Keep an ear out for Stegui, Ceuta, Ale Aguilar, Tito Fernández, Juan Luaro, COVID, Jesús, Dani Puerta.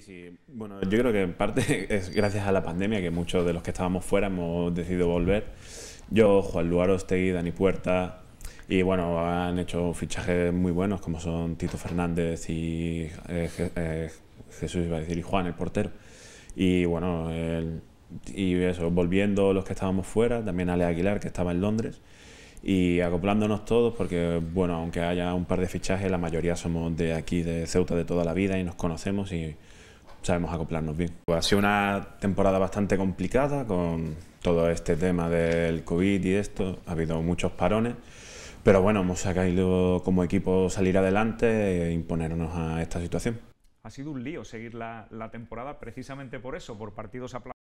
Sí. Bueno, yo creo que en parte es gracias a la pandemia que muchos de los que estábamos fuera hemos decidido volver. Yo, Juan Luaro, Stegui, Dani Puerta, y bueno, han hecho fichajes muy buenos como son Tito Fernández y Jesús, iba a decir, y Juan, el portero. Y bueno, y eso, volviendo los que estábamos fuera, también Ale Aguilar, que estaba en Londres, y acoplándonos todos porque, bueno, aunque haya un par de fichajes, la mayoría somos de aquí, de Ceuta, de toda la vida, y nos conocemos y sabemos acoplarnos bien. Pues ha sido una temporada bastante complicada con todo este tema del COVID y esto, ha habido muchos parones, pero bueno, hemos sabido como equipo salir adelante e imponernos a esta situación. Ha sido un lío seguir la temporada precisamente por eso, por partidos aplazados.